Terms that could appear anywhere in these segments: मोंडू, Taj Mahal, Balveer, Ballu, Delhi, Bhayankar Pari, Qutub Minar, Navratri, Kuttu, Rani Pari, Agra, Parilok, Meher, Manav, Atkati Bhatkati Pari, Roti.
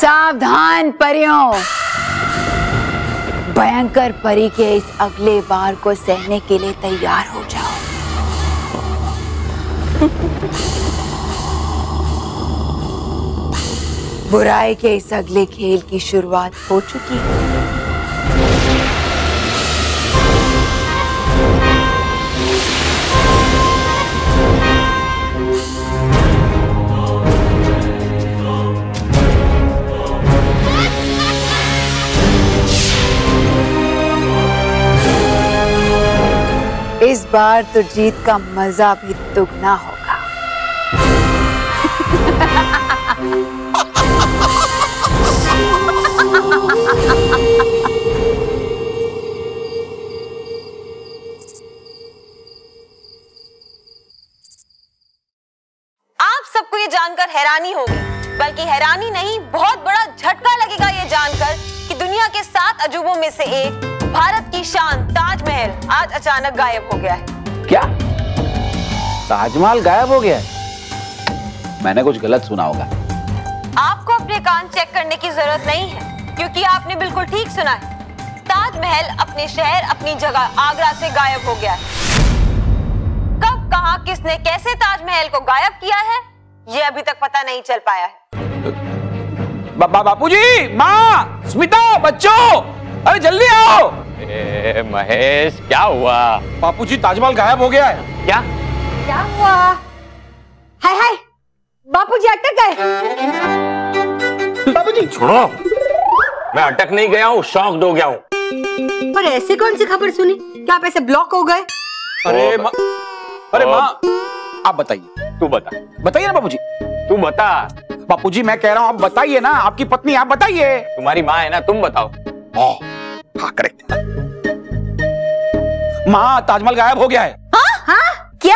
सावधान परियों, भयंकर परी के इस अगले बार को सहने के लिए तैयार हो जाओ। बुराई के इस अगले खेल की शुरुआत हो चुकी है। इस बार तो जीत का मजा भी दुगना होगा। आप सबको ये जानकर हैरानी होगी, बल्कि हैरानी नहीं, बहुत बड़ा झटका लगेगा ये जानकर कि दुनिया के 7 अजूबों में से एक, भारत की शान ताजमहल, आज अचानक गायब हो गया है। क्या? ताजमहल गायब हो गया है? मैंने कुछ गलत सुना होगा। आपको अपने कान चेक करने की जरूरत नहीं है, क्योंकि आपने बिल्कुल ठीक सुना है। ताजमहल अपने शहर, अपनी जगह आगरा से गायब हो गया है। कब, कहां, किसने, कैसे ताजमहल को गायब किया है, ये अभी तक पता नहीं चल पाया है। बापूजी, माँ, स्मिता, बच्चों, अरे जल्दी आओ। महेश, क्या हुआ? बापूजी, ताजमहल गायब हो गया है। क्या क्या हुआ? हाय हाय, बापूजी अटक गए। बापूजी छोड़ो, मैं अटक नहीं गया हूँ, शॉक्ड हो गया हूँ। पर ऐसे कौन सी खबर सुनी कि आप ऐसे ब्लॉक हो गए? अरे माँ, आप बताइए। तू बता, बताइए ना बापूजी, तू बता। बापूजी मैं कह रहा हूँ, आप बताइए ना, आपकी पत्नी, आप बताइए। तुम्हारी माँ है ना, तुम बताओ। हाँ करेक्ट, माँ ताजमहल गायब हो गया है। हाँ हाँ, क्या?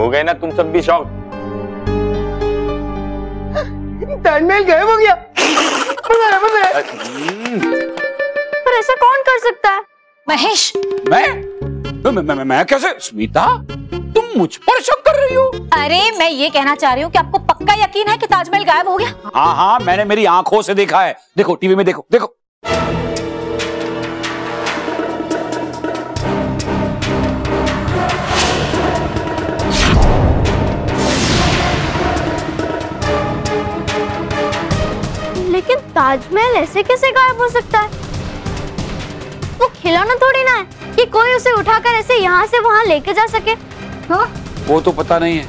हो गए ना तुम सब भी शौक। ताजमहल गायब हो गया। पर ऐसा कौन कर सकता है? महेश। मैं कैसे? स्मिता, तुम मुझ पर शक कर रही हो? अरे मैं ये कहना चाह रही हूँ कि आपको पक्का यकीन है कि ताजमहल गायब हो गया? हाँ हाँ, मैंने मेरी आंखों से देखा है। देखो टीवी में, देखो देखो। लेकिन ताजमहल ऐसे कैसे गायब हो सकता है? वो खिलौना थोड़ी ना है कि कोई उसे उठाकर ऐसे यहाँ से वहाँ लेके जा सके। हाँ? वो तो पता नहीं है,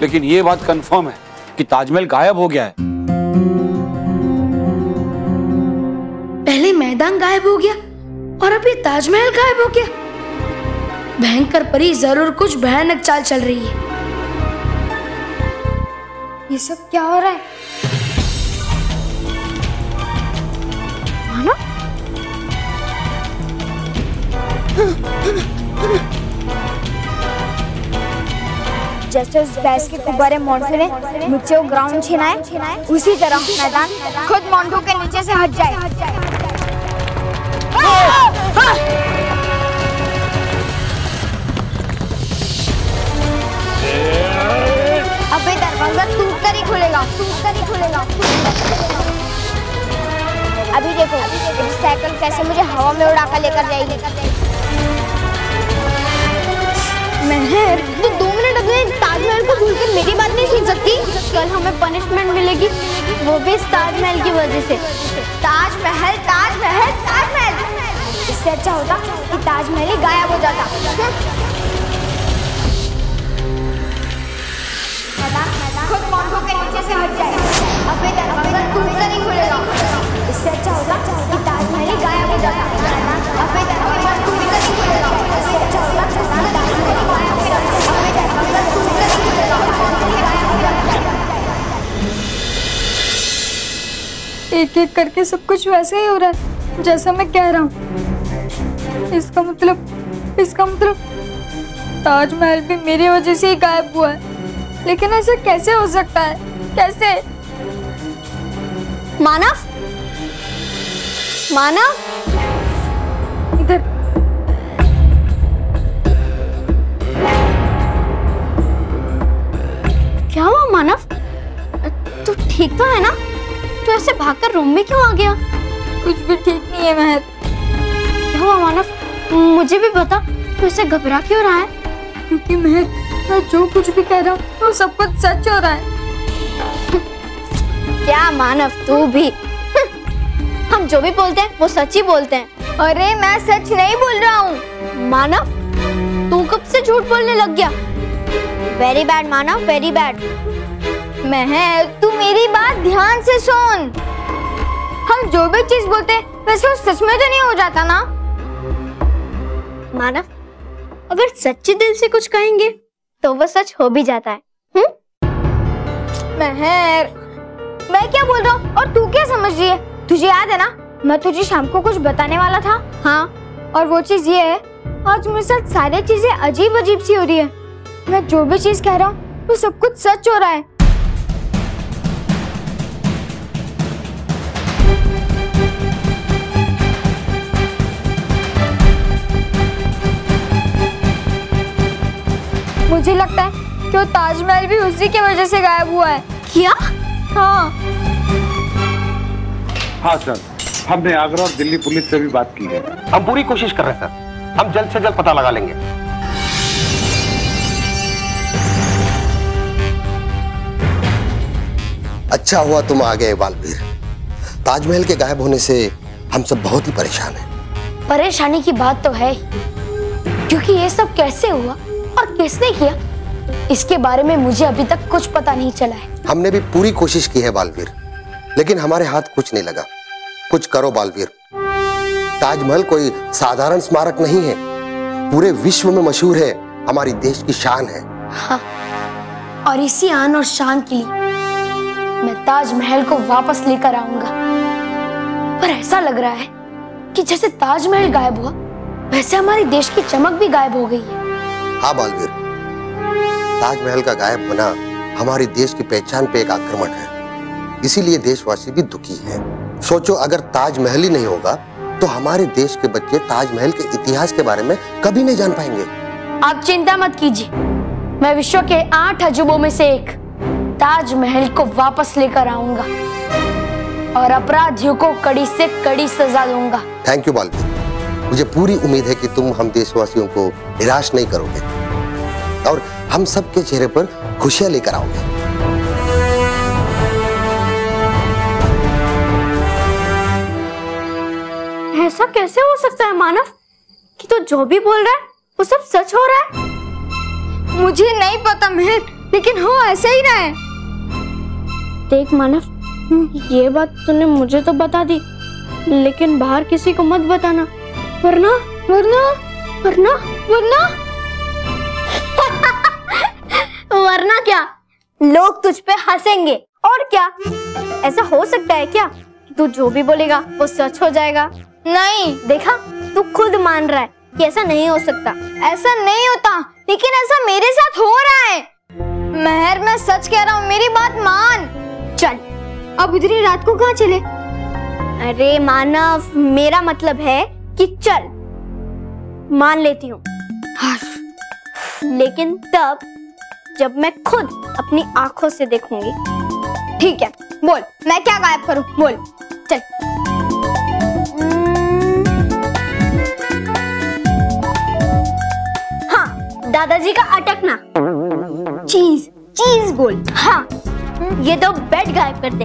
लेकिन ये बात कंफर्म है कि ताजमहल गायब हो गया है। पहले मैदान गायब हो गया और अभी ताजमहल गायब हो गया। भयंकर परी जरूर कुछ भयानक चाल चल रही है। ये सब क्या हो रहा है? मानो? जैसे के मोंडू ने मुझसे वो ग्राउंड छीनाए, उसी तरह मैदान खुद मोंडू के नीचे से हट जाए। अबे दरवाजा टूटकर ही खुलेगा, टूटकर ही खुलेगा। अभी देखो साइकिल कैसे मुझे हवा में उड़ा कर लेकर जाएगी। मेहर, तो 2 मिनट अपने ताजमहल को भूल के मेरी बात नहीं सुन सकती? कल हमें पनिशमेंट मिलेगी, वो भी इस ताजमहल की वजह से। ताजमहल ताजमहल ताजमहल, इससे अच्छा होता कि ताजमहल ही गायब हो जाता। खुद मोंडू के नीचे से हट जाए, अपने दरवाजा टूटकर ही खुलेगा। इससे अच्छा होता कि ताजमहल ही गायब हो जाता। अपने दरवाजा टूटकर ही खुलेगा। इससे अच्छा होता एक-एक करके सब कुछ वैसे ही हो रहा है जैसा मैं कह रहा हूँ। इसका मतलब ताजमहल भी मेरी वजह से ही गायब हुआ है। लेकिन ऐसा कैसे हो सकता है? कैसे? मानव, मानव इधर। ठीक तो है ना? तू ऐसे भागकर रूम में क्यों आ गया? कुछ भी ठीक नहीं है महर। क्या हुआ मानव, मुझे भी बता, तू ऐसे घबरा क्यों रहा है? क्योंकि महर, मैं जो कुछ भी कह रहा हूँ वो सब कुछ सच हो रहा है। क्या मानव तू भी, हम जो भी बोलते हैं वो सच ही बोलते हैं। अरे मैं सच नहीं बोल रहा हूँ। मानव तू कब से झूठ बोलने लग गया? Very bad Manav, very bad. महर तू मेरी बात ध्यान से सुन, हम जो भी चीज बोलते हैं वैसे वो सच में तो नहीं हो जाता ना? मानव अगर सच्चे दिल से कुछ कहेंगे तो वो सच हो भी जाता है। महर मैं क्या बोल रहा हूँ और तू क्या समझ रही है? तुझे याद है ना मैं तुझे शाम को कुछ बताने वाला था? हाँ, और वो चीज ये है आज मेरे साथ सारी चीजें अजीब अजीब सी हो रही है। मैं जो भी चीज कह रहा हूँ वो सब कुछ सच हो रहा है। मुझे लगता है कि वो ताजमहल भी उसी की वजह से गायब हुआ है। क्या? हाँ हाँ सर, हमने आगरा और दिल्ली पुलिस से भी बात की है। हम पूरी कोशिश कर रहे हैं सर, हम जल्द से जल्द पता लगा लेंगे। अच्छा हुआ तुम आ गए बालवीर, ताजमहल के गायब होने से हम सब बहुत ही परेशान हैं। परेशानी की बात तो है क्योंकि ये सब कैसे हुआ और किसने किया इसके बारे में मुझे अभी तक कुछ पता नहीं चला है। हमने भी पूरी कोशिश की है बालवीर, लेकिन हमारे हाथ कुछ नहीं लगा। कुछ करो बालवीर, ताजमहल कोई साधारण स्मारक नहीं है, पूरे विश्व में मशहूर है, हमारी देश की शान है। हाँ, और इसी आन और शान के लिए मैं ताजमहल को वापस लेकर आऊंगा। पर ऐसा लग रहा है कि जैसे ताजमहल गायब हुआ वैसे हमारे देश की चमक भी गायब हो गई है। हाँ बालवीर, ताजमहल का गायब होना हमारे देश की पहचान पे एक आक्रमण है, इसीलिए देशवासी भी दुखी हैं। सोचो अगर ताजमहल ही नहीं होगा तो हमारे देश के बच्चे ताजमहल के इतिहास के बारे में कभी नहीं जान पाएंगे। आप चिंता मत कीजिए, मैं विश्व के 8 अजूबों में से एक ताजमहल को वापस लेकर आऊंगा और अपराधियों को कड़ी से कड़ी सजा दूंगा। थैंक यू बालवीर, मुझे पूरी उम्मीद है कि तुम हम देशवासियों को निराश नहीं करोगे और हम सबके चेहरे पर खुशियां लेकर आओगे। ऐसा कैसे हो सकता है मानव कि तू जो भी बोल रहा है वो सब सच हो रहा है? मुझे नहीं पता मेहर, लेकिन हो ऐसा ही रहा है। देख मानव, ये बात तूने मुझे तो बता दी, लेकिन बाहर किसी को मत बताना, वरना वरना वरना वरना वरना क्या, लोग तुझ पे हंसेंगे। और क्या ऐसा हो सकता है क्या तू जो भी बोलेगा वो सच हो जाएगा? नहीं, देखा तू खुद मान रहा है कि ऐसा नहीं हो सकता। ऐसा नहीं होता, लेकिन ऐसा मेरे साथ हो रहा है। महर मैं सच कह रहा हूँ, मेरी बात मान। चल अब इतनी रात को कहाँ चले? अरे मानव मेरा मतलब है कि चल मान लेती हूँ, लेकिन तब जब मैं खुद अपनी आंखों से देखूंगी। ठीक है बोल, मैं क्या गायब करूँ? बोल चल। हाँ, दादाजी का अटकना, चीज चीज गोल। हाँ ये तो बेड गायब कर दे,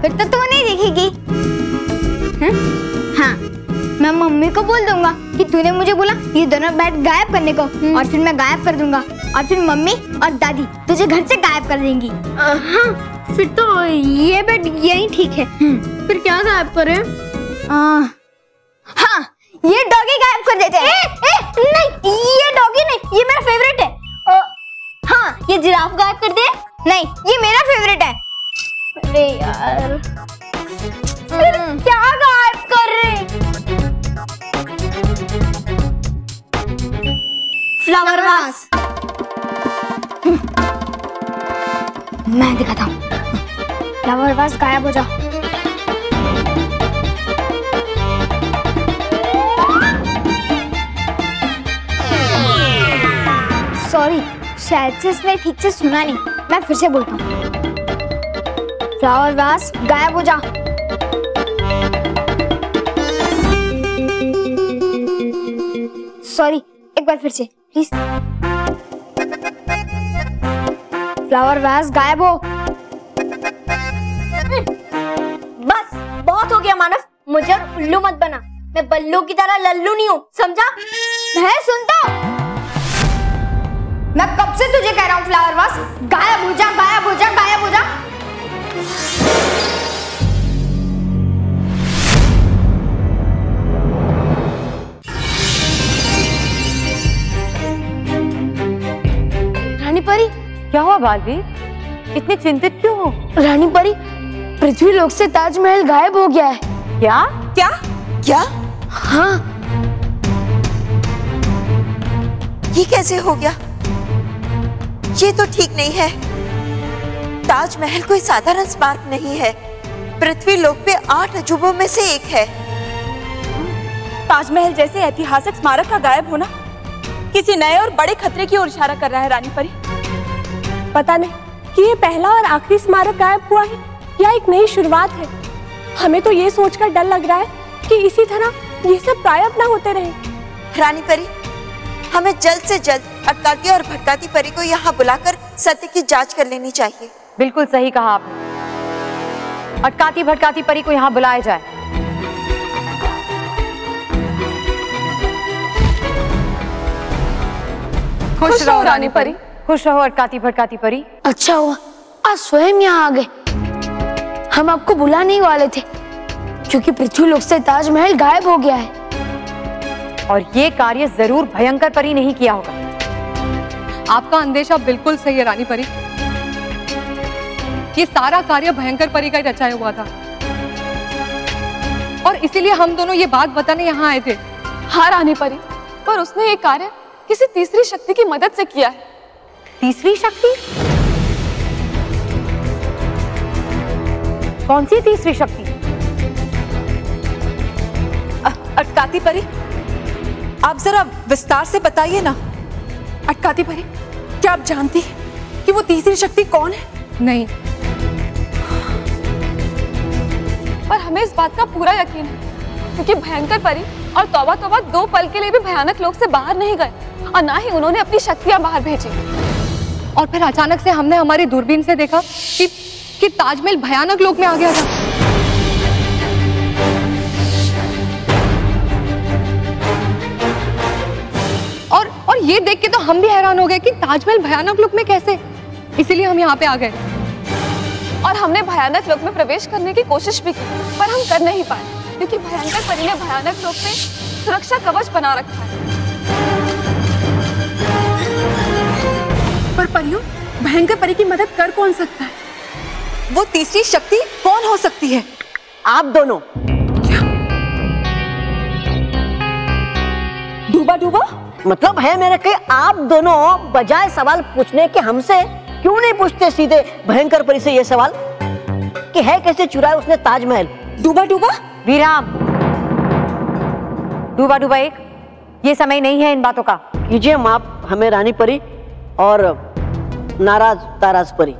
फिर तो तू नहीं दिखेगी। हाँ मैं मम्मी को बोल दूंगा कि तूने मुझे बोला ये दोनों बेड गायब करने को, और फिर मैं गायब कर दूंगा और फिर मम्मी और दादी तुझे घर से गायब कर देंगी। हाँ फिर तो ये बेड यही ठीक है। फिर क्या गायब करे? हाँ ये डॉगी गायब कर देते हैं। नहीं ये डॉगी नहीं, ये मेरा फेवरेट है। हाँ ये जिराफ गायब कर दे। नहीं ये मेरा फेवरेट है। अरे यार फिर क्या गायब कर रहे? Flower vase. मैं दिखाता हूँ, फ्लावर वास गायब हो जाओ। सॉरी शायद से इसने ठीक से सुना नहीं, मैं फिर से बोलता हूँ। फ्लावर वास गायब हो जा। सॉरी, एक बार फिर से प्लीज। फ्लावर वास गायब हो। बस बहुत हो गया मानव, मुझे उल्लू मत बना। मैं बल्लू की तरह लल्लू नहीं हूँ, समझा? मैं सुनता, मैं कब से तुझे कह रहा हूँ फ्लावर वास गायब हो जा, गायब हो जा, गायब हो जा। रानी परी, क्या हुआ बालवीर, इतने चिंतित क्यों हो? रानी परी, पृथ्वीलोक से ताजमहल गायब हो गया है। क्या क्या क्या? हाँ, ये कैसे हो गया? ये तो ठीक नहीं है। ताजमहल कोई साधारण स्मारक नहीं है, पृथ्वी लोक पे 8 अजूबों में से एक है। ताजमहल जैसे ऐतिहासिक स्मारक का गायब होना किसी नए और बड़े खतरे की ओर इशारा कर रहा है रानी परी। पता नहीं कि ये पहला और आखिरी स्मारक गायब हुआ है या एक नई शुरुआत है। हमें तो ये सोचकर डर लग रहा है कि इसी तरह ये सब गायब ना होते रहे। रानी परी, हमें जल्द से जल्द अटकाती और भटकाती परी को यहाँ बुलाकर सत्य की जांच कर लेनी चाहिए। बिल्कुल सही कहा आपने। अटकाती भटकाती परी को यहाँ बुलाया जाए। खुश रहो रानी परी, खुश रहो अटकाती भटकाती परी। अच्छा हुआ आज स्वयं यहाँ आ गए, हम आपको बुलाने वाले थे क्योंकि पृथ्वीलोक से ताजमहल गायब हो गया है और ये कार्य जरूर भयंकर परी नहीं किया होगा। आपका अंदेशा बिल्कुल सही है रानी परी, ये सारा कार्य भयंकर परी का ही रचाया हुआ था और इसीलिए हम दोनों ये बात बताने यहाँ आए थे। हाँ रानी परी, पर उसने ये कार्य किसी तीसरी शक्ति की मदद से किया है। तीसरी शक्ति? कौन सी तीसरी शक्ति? अटकाती परी, आप जरा विस्तार से बताइए ना। अटकाती परी, क्या आप जानती हैं कि वो तीसरी शक्ति कौन है? नहीं, पर हमें इस बात का पूरा यकीन है क्योंकि भयंकर परी और तौबा तौबा 2 पल के लिए भी भयानक लोक से बाहर नहीं गए और ना ही उन्होंने अपनी शक्तियां बाहर भेजी। और फिर अचानक से हमने हमारी दूरबीन से देखा कि ताजमहल भयानक लोक में आ गया था। ये देख के तो हम भी हैरान हो गए कि ताजमहल भयानक लोक में कैसे, इसीलिए हम यहाँ पे आ गए और हमने भयानक लोक में प्रवेश करने की कोशिश भी की पर हम कर नहीं पाए क्योंकि भयंकर परी ने भयानक लोक में सुरक्षा कवच बना रखा है। पर परियों, भयंकर परी की मदद कर कौन सकता है? वो तीसरी शक्ति कौन हो सकती है? आप दोनों। डूबा डूबा मतलब है मेरा कि आप दोनों बजाय सवाल पूछने के हमसे क्यों नहीं पूछते सीधे भयंकर परी से ये सवाल कि है कैसे चुराया उसने ताजमहल? डूबा डूबा विराम, डूबा डूबा एक, ये समय नहीं है इन बातों का। कीजिए माफ हमें रानी परी और नाराज ताराज परी।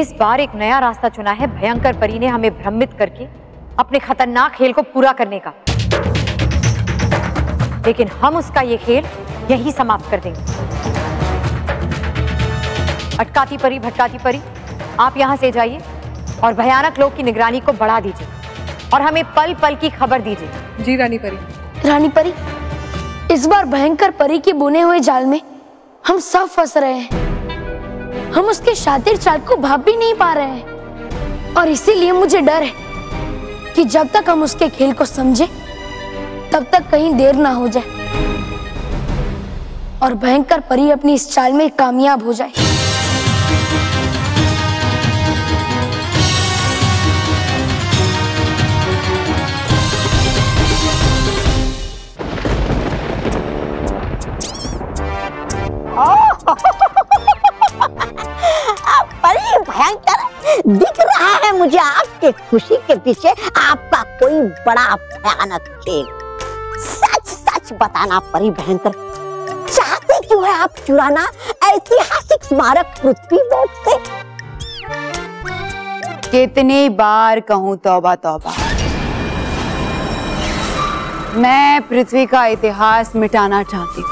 इस बार एक नया रास्ता चुना है भयंकर परी ने हमें भ्रमित करके अपने खतरनाक खेल को पूरा करने का, लेकिन हम उसका ये खेल यही समाप्त कर देंगे। अटकाती परी भटकाती परी, आप यहाँ से जाइए और भयानक लोक की निगरानी को बढ़ा दीजिए और हमें पल पल की खबर दीजिए। जी रानी परी। रानी परी, इस बार भयंकर परी के बुने हुए जाल में हम सब फंस रहे हैं। हम उसके शातिर चाल को भाप भी नहीं पा रहे हैं और इसीलिए मुझे डर है कि जब तक हम उसके खेल को समझे तब तक कहीं देर ना हो जाए और भयंकर परी अपनी इस चाल में कामयाब हो जाए। परी भयंकर दिख रहा है मुझे, आपके खुशी के पीछे आपका कोई बड़ा भयानक खेल। सच सच बताना परी भयंकर, चाहते क्यों है आप चुराना ऐतिहासिक स्मारक पृथ्वीलोक से? कितनी बार कहूँ तौबा तौबा, मैं पृथ्वी का इतिहास मिटाना चाहती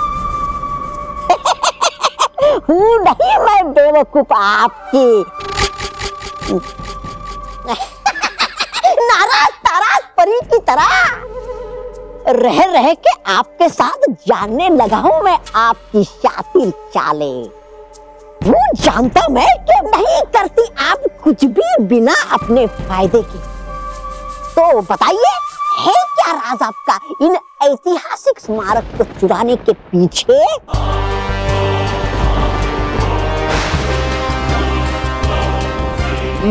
हूँ। नहीं मैं बेवकूफ आपकी नाराज ताराज परी की तरह रह रह के आपके साथ जानने लगा हूं मैं आपकी शातिर चालें। वो जानता मैं कि नहीं करती आप कुछ भी बिना अपने फायदे के। तो बताइए है क्या राज आपका इन ऐतिहासिक स्मारक को चुराने के पीछे?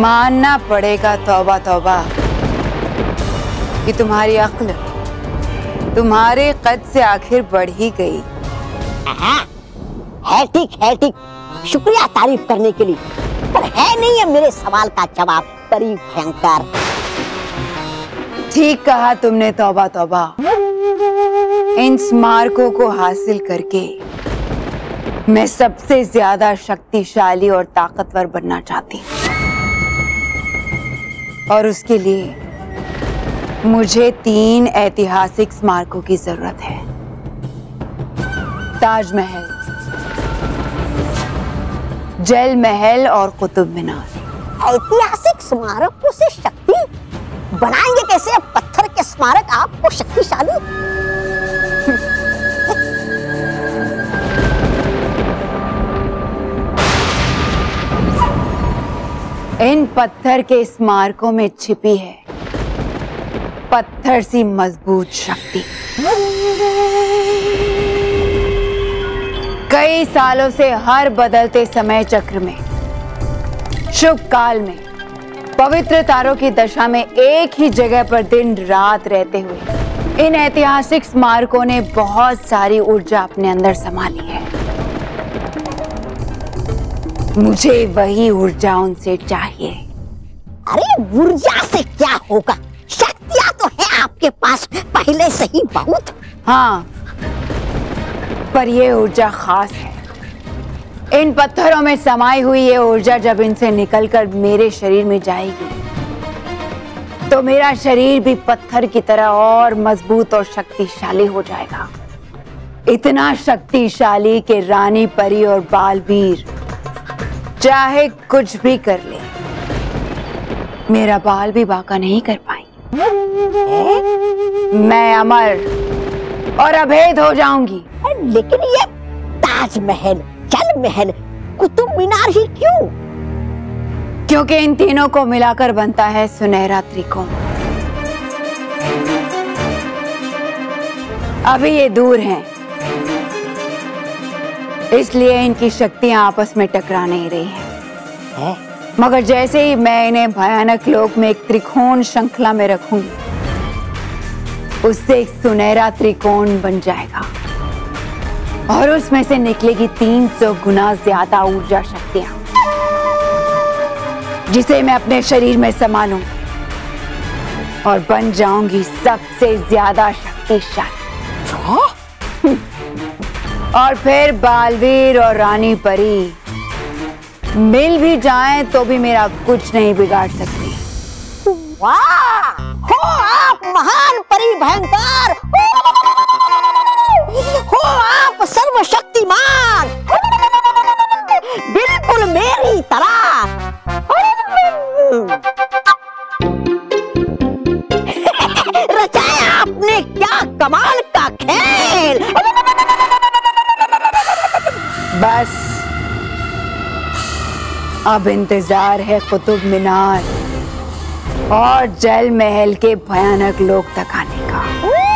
मानना पड़ेगा तौबा तौबा कि तुम्हारी अक्ल तुम्हारे कद से आखिर बढ़ ही गई। है ठीक है ठीक, शुक्रिया तारीफ करने के लिए, पर है नहीं है मेरे सवाल का जवाब परी भयंकर। ठीक कहा तुमने तौबा तौबा, इन स्मारकों को हासिल करके मैं सबसे ज्यादा शक्तिशाली और ताकतवर बनना चाहती हूँ और उसके लिए मुझे 3 ऐतिहासिक स्मारकों की जरूरत है। ताजमहल, जल महल और कुतुब मीनार। ऐतिहासिक स्मारकों से शक्ति बनाएंगे कैसे? पत्थर के स्मारक आपको शक्तिशाली? इन पत्थर के स्मारकों में छिपी है पत्थर सी मजबूत शक्ति। कई सालों से हर बदलते समय चक्र में, शुभ काल में, पवित्र तारों की दशा में एक ही जगह पर दिन रात रहते हुए इन ऐतिहासिक स्मारकों ने बहुत सारी ऊर्जा अपने अंदर समा ली है। मुझे वही ऊर्जा उनसे चाहिए। अरे ऊर्जा से क्या होगा, शक्तियाँ तो है आपके पास पहले से ही बहुत। हाँ, पर ये ऊर्जा खास है। इन पत्थरों में समाई हुई ये ऊर्जा जब इनसे निकलकर मेरे शरीर में जाएगी तो मेरा शरीर भी पत्थर की तरह और मजबूत और शक्तिशाली हो जाएगा। इतना शक्तिशाली कि रानी परी और बालवीर चाहे कुछ भी कर ले, मेरा बाल भी बाका नहीं कर पाएंगे। मैं अमर और अभेद हो जाऊंगी। लेकिन ये ताजमहल, जल महल, कुतुब मीनार ही क्यों? क्योंकि इन तीनों को मिलाकर बनता है सुनहरा त्रिकोण। अभी ये दूर हैं, इसलिए इनकी शक्तियां आपस में टकरा नहीं रही हैं। मगर जैसे ही मैं इन्हें भयानक लोक में एक त्रिकोण श्रृंखला में रखूंगी, उससे एक सुनहरा त्रिकोण बन जाएगा और उसमें से निकलेगी 300 गुना ज्यादा ऊर्जा शक्तियां, जिसे मैं अपने शरीर में समा लूंगी और बन जाऊंगी सबसे ज्यादा शक्तिशाली। और फिर बालवीर और रानी परी मिल भी जाएं तो भी मेरा कुछ नहीं बिगाड़ सकती। वाह! हो आप महान परी भयंकर, हो आप सर्वशक्तिमान, बिल्कुल मेरी तरह। रचाया आपने क्या कमाल का खेल। बस अब इंतजार है कुतुब मीनार और जल महल के भयानक लोक तक आने का।